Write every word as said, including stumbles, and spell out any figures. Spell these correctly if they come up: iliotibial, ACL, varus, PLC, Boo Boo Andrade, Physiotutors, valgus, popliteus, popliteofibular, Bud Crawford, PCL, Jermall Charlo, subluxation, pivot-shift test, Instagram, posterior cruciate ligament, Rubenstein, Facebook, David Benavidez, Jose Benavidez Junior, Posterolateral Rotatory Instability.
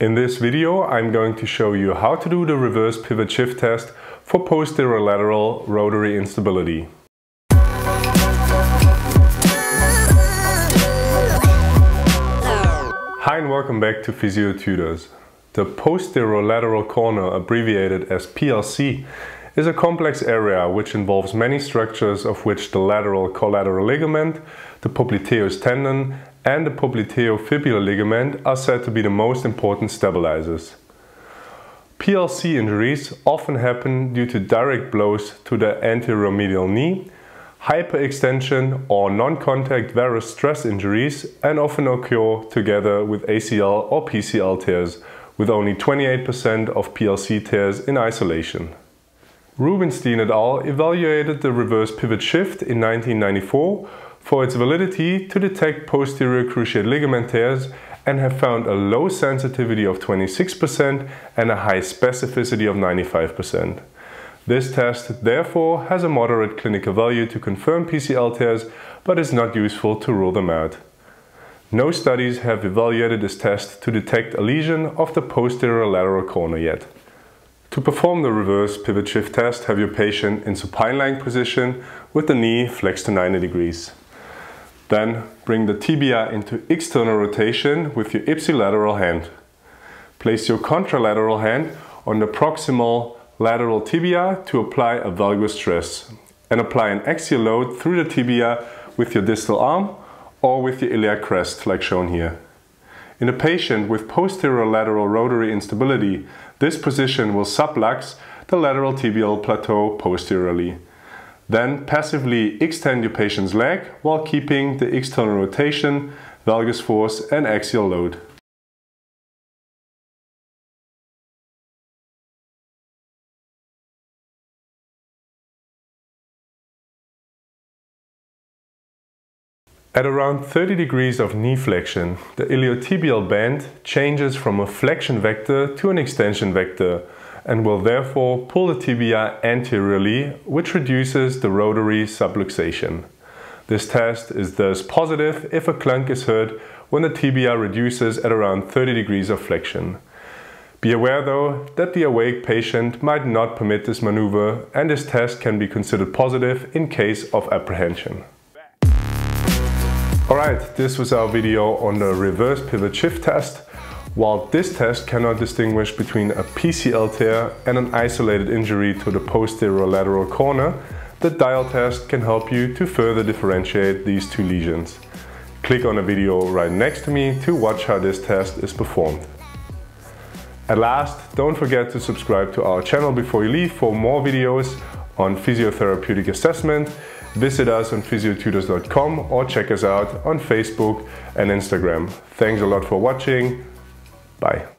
In this video, I'm going to show you how to do the reverse pivot shift test for posterior lateral rotary instability. Hi and welcome back to Physiotutors. The posterior lateral corner, abbreviated as P L C, is a complex area which involves many structures, of which the lateral collateral ligament, the popliteus tendon, and the popliteofibular ligament are said to be the most important stabilizers. P L C injuries often happen due to direct blows to the anteromedial knee, hyperextension or non-contact varus stress injuries, and often occur together with A C L or P C L tears, with only twenty-eight percent of P L C tears in isolation. Rubenstein et al. Evaluated the reverse pivot shift in nineteen ninety-four for its validity to detect posterior cruciate ligament tears, and have found a low sensitivity of twenty-six percent and a high specificity of ninety-five percent. This test therefore has a moderate clinical value to confirm P C L tears, but is not useful to rule them out. No studies have evaluated this test to detect a lesion of the posterior lateral corner yet. To perform the reverse pivot shift test, have your patient in supine lying position with the knee flexed to ninety degrees. Then bring the tibia into external rotation with your ipsilateral hand. Place your contralateral hand on the proximal lateral tibia to apply a valgus stress, and apply an axial load through the tibia with your distal arm or with your iliac crest, like shown here. In a patient with posterior lateral rotary instability, this position will sublux the lateral tibial plateau posteriorly. Then passively extend your patient's leg while keeping the external rotation, valgus force, and axial load. At around thirty degrees of knee flexion, the iliotibial band changes from a flexion vector to an extension vector, and will therefore pull the tibia anteriorly, which reduces the rotary subluxation. This test is thus positive if a clunk is heard when the tibia reduces at around thirty degrees of flexion. Be aware though that the awake patient might not permit this maneuver, and this test can be considered positive in case of apprehension. Alright, this was our video on the reverse pivot shift test. While this test cannot distinguish between a P C L tear and an isolated injury to the posterior lateral corner, the dial test can help you to further differentiate these two lesions. Click on the video right next to me to watch how this test is performed. At last, don't forget to subscribe to our channel before you leave for more videos on physiotherapeutic assessment. Visit us on physiotutors dot com or check us out on Facebook and Instagram. Thanks a lot for watching. Bye.